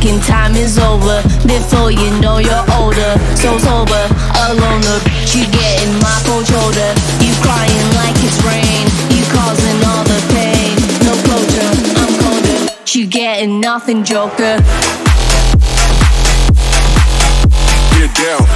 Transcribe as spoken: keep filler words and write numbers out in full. thinking time is over. Before you know you're older, so sober, a loner. You getting my cold shoulder. You crying like it's rain. You causing all the pain. No closure, I'm colder. You getting nothing, Joker. Get down.